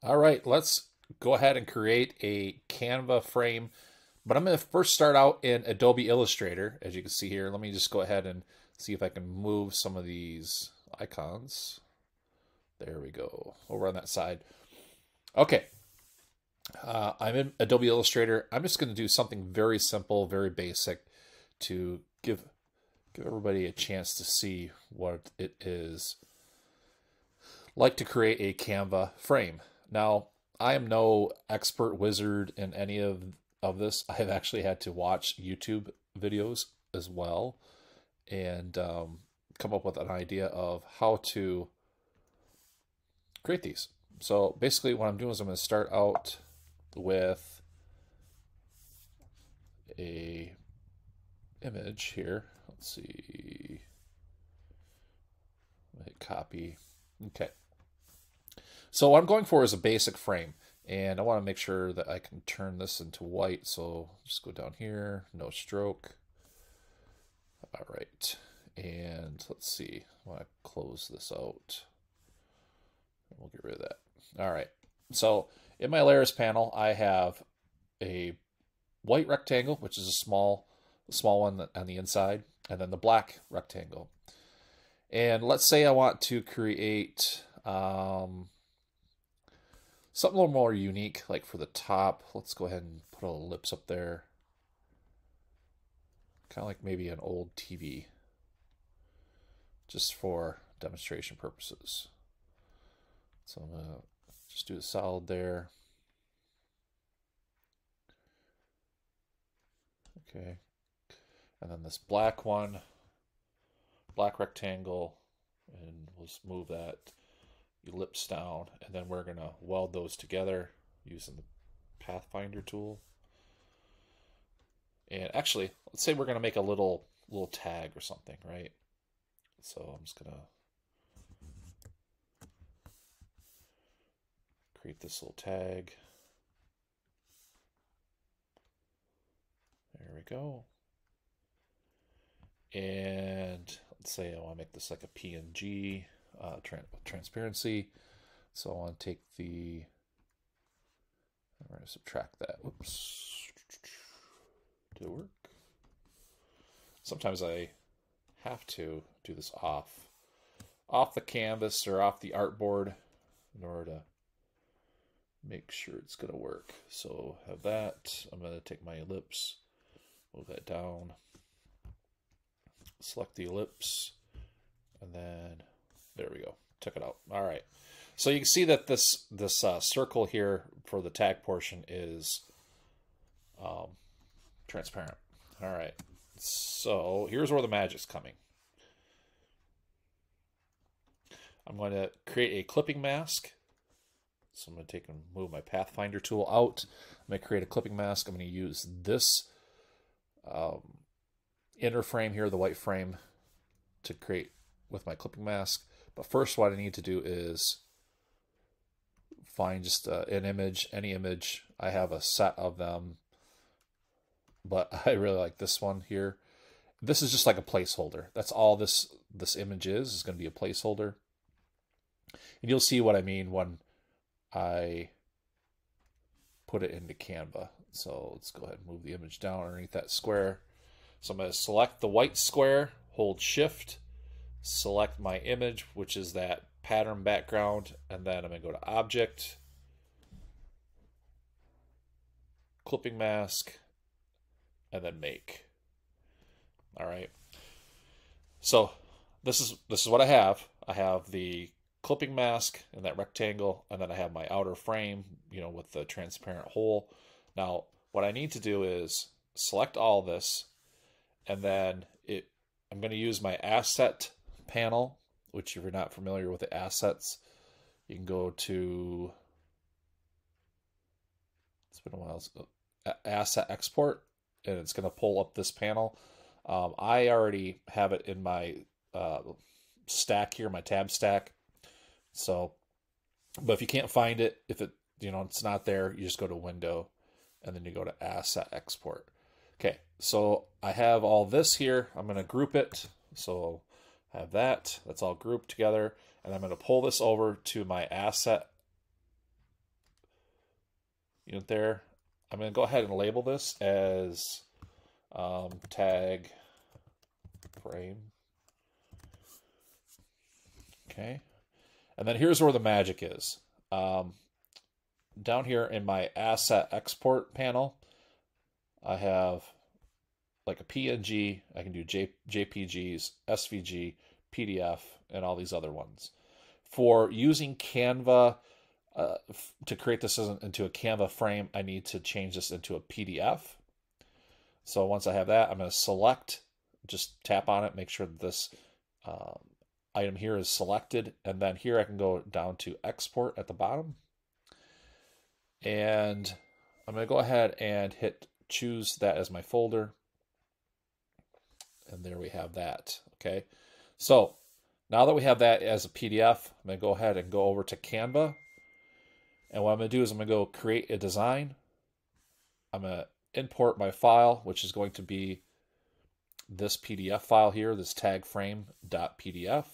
All right, let's go ahead and create a Canva frame, but I'm going to first start out in Adobe Illustrator. As you can see here, let me just go ahead and see if I can move some of these icons. There we go, over on that side. Okay, I'm in Adobe Illustrator. I'm just going to do something very simple, very basic to give everybody a chance to see what it is like to create a Canva frame. Now, I am no expert wizard in any of this. I have actually had to watch YouTube videos as well and come up with an idea of how to create these. So basically what I'm doing is I'm going to start out with a image here. Let's see, hit copy. Okay. So what I'm going for is a basic frame, and I want to make sure that I can turn this into white. So just go down here, no stroke. All right. And let's see, I want to close this out. We'll get rid of that. All right. So in my layers panel, I have a white rectangle, which is a small one on the inside, and then the black rectangle. And let's say I want to create something a little more unique, like for the top. Let's go ahead and put a little lips up there. Kind of like maybe an old TV, just for demonstration purposes. So I'm gonna just do a solid there. Okay. And then this black one, black rectangle, and we'll just move that ellipse down, and then we're gonna weld those together using the Pathfinder tool. And actually, let's say we're gonna make a little tag or something, right? So I'm just gonna create this little tag. There we go. And let's say I want to make this like a PNG, transparency. So I want to take the, I'm going to subtract that. Oops. Did it work? Sometimes I have to do this off the canvas or off the artboard in order to make sure it's going to work. So have that. I'm going to take my ellipse, move that down. Select the ellipse, and then there we go. Took it out. All right. So you can see that this circle here for the tag portion is transparent. All right. So here's where the magic's coming. I'm going to create a clipping mask. So I'm going to take and move my Pathfinder tool out. I'm going to create a clipping mask. I'm going to use this inner frame here, the white frame, to create with my clipping mask. But first what I need to do is find just an image, any image. I have a set of them, but I really like this one here. This is just like a placeholder. That's all this image is going to be a placeholder. And you'll see what I mean when I put it into Canva. So let's go ahead and move the image down underneath that square. So I'm going to select the white square, hold shift, select my image, which is that pattern background, and then I'm going to go to object, clipping mask, and then make. All right. So this is what I have. I have the clipping mask and that rectangle, and then I have my outer frame, you know, with the transparent hole. Now, what I need to do is select all this. And then I'm going to use my asset panel, which if you're not familiar with the assets, you can go to, it's been a while, asset export, and it's going to pull up this panel. I already have it in my stack here, my tab stack. So, but if you can't find it, if it, you know, it's not there, you just go to window and then you go to asset export. Okay, so I have all this here. I'm going to group it. So I have that's all grouped together. And I'm going to pull this over to my asset there. I'm going to go ahead and label this as tag frame. Okay. And then here's where the magic is. Down here in my asset export panel, I have like a PNG, I can do JPGs, SVG, PDF, and all these other ones. For using Canva, to create this into a Canva frame, I need to change this into a PDF. So once I have that, I'm going to select, just tap on it, make sure that this item here is selected. And then here I can go down to export at the bottom. And I'm going to go ahead and hit choose that as my folder. And there we have that. Okay. So now that we have that as a PDF, I'm going to go ahead and go over to Canva. And what I'm going to do is I'm going to go create a design. I'm going to import my file, which is going to be this PDF file here, this tag frame.pdf.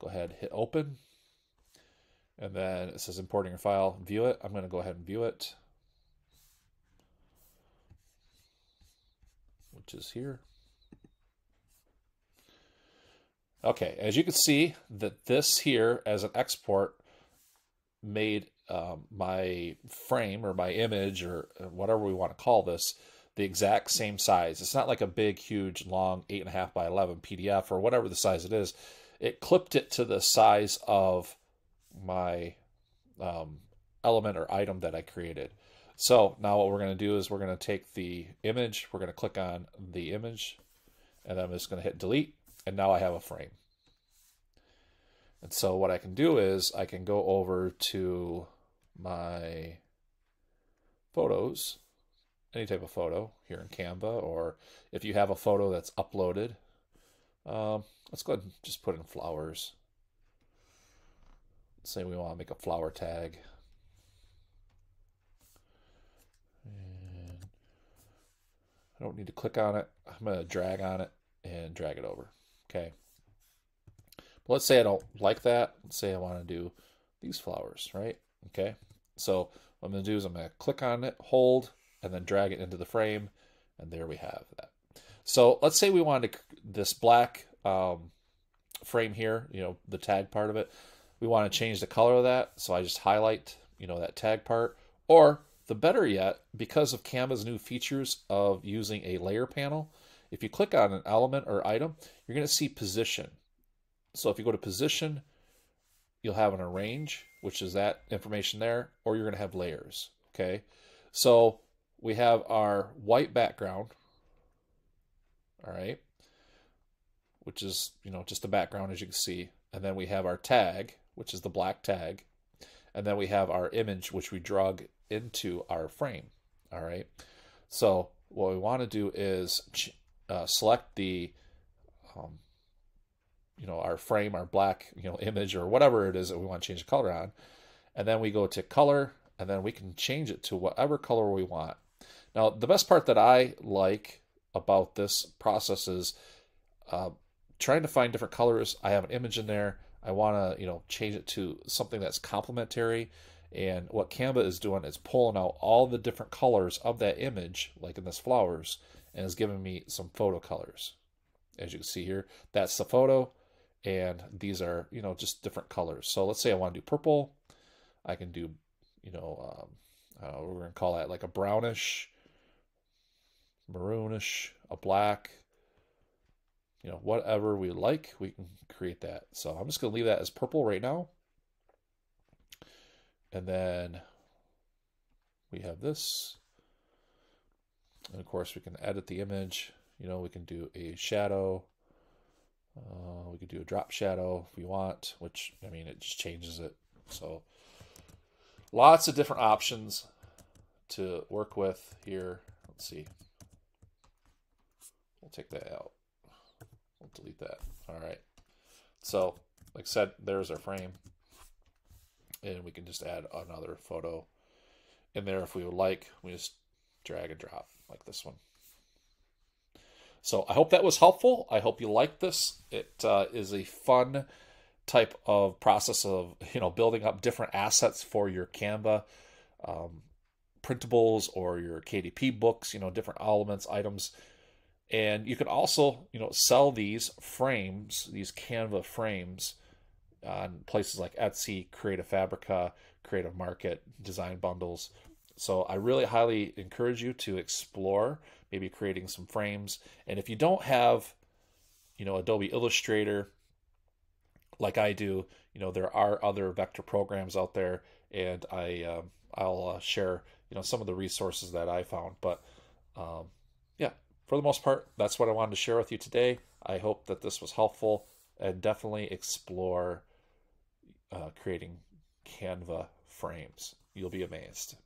Go ahead, hit open. And then it says importing your file, view it. I'm going to go ahead and view it, which is here. Okay, as you can see that this here as an export made my frame or my image or whatever we want to call this the exact same size. It's not like a big, huge, long 8.5 by 11 PDF or whatever the size it is. It clipped it to the size of my element or item that I created. So now what we're going to do is we're going to take the image, we're going to click on the image, and I'm just going to hit delete, and now I have a frame. And so what I can do is I can go over to my photos, any type of photo here in Canva, or if you have a photo that's uploaded, let's go ahead and just put in flowers. Let's say we want to make a flower tag. And I don't need to click on it. I'm going to drag on it and drag it over. Okay. Let's say I don't like that. Let's say I want to do these flowers, right? Okay. So what I'm going to do is I'm going to click on it, hold, and then drag it into the frame. And there we have that. So let's say we wanted this black frame here, the tag part of it. We want to change the color of that. So I just highlight, that tag part. Or the better yet, because of Canva's new features of using a layer panel, if you click on an element or item, you're going to see position. So if you go to position, you'll have an arrange, which is that information there, or you're going to have layers. Okay. So we have our white background. All right. Which is, just the background, as you can see. And then we have our tag, which is the black tag. And then we have our image, which we drug into our frame. All right. So what we want to do is select the, our frame, our black, image or whatever it is that we want to change the color on. And then we go to color, and then we can change it to whatever color we want. Now, the best part that I like about this process is trying to find different colors. I have an image in there. I want to, change it to something that's complementary. And what Canva is doing is pulling out all the different colors of that image, like in this flowers, and is giving me some photo colors. As you can see here, that's the photo. And these are, just different colors. So let's say I want to do purple. I can do, I don't know, we're going to call that like a brownish, maroonish, a black, whatever we like, we can create that. So I'm just going to leave that as purple right now. And then we have this. And of course, we can edit the image. We can do a shadow. We could do a drop shadow if we want, which, it just changes it. So lots of different options to work with here. Let's see. We'll take that out. We'll delete that. All right. So like I said, there's our frame. And we can just add another photo in there if we would like. We just drag and drop like this one. So I hope that was helpful. I hope you liked this. It is a fun type of process of building up different assets for your Canva printables or your KDP books, you know, different elements, items. And you can also, you know, sell these frames, these Canva frames on places like Etsy, Creative Fabrica, Creative Market, Design Bundles. So I really highly encourage you to explore maybe creating some frames. And if you don't have, you know, Adobe Illustrator like I do, you know, there are other vector programs out there, and I'll share, you know, some of the resources that I found. But yeah, for the most part, that's what I wanted to share with you today. I hope that this was helpful, and definitely explore creating Canva frames. You'll be amazed.